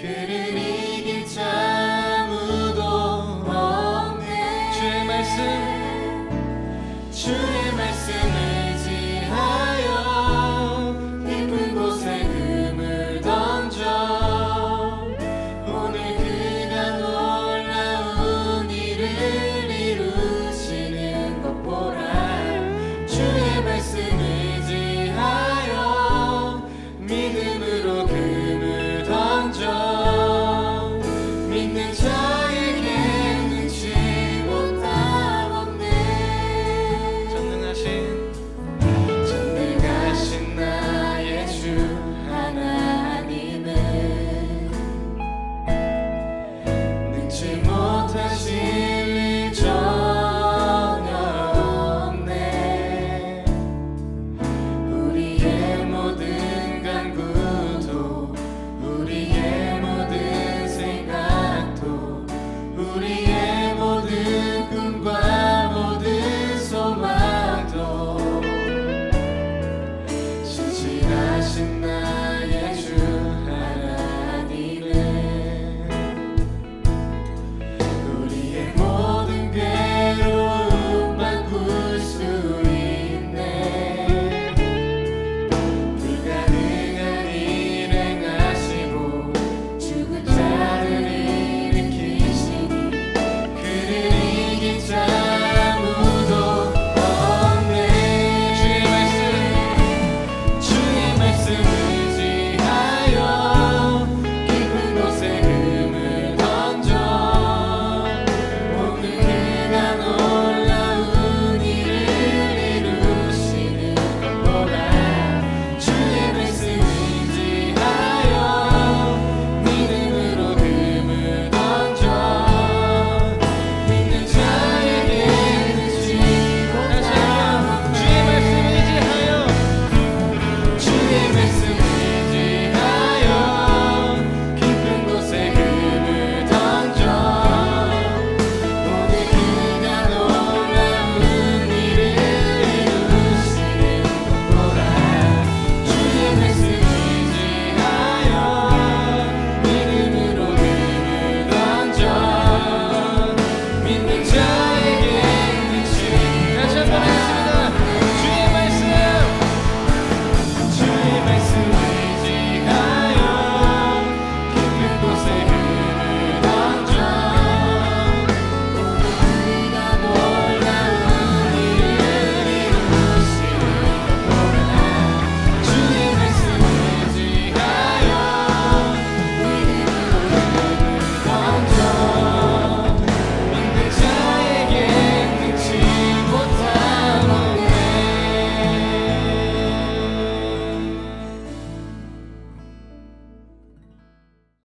querer.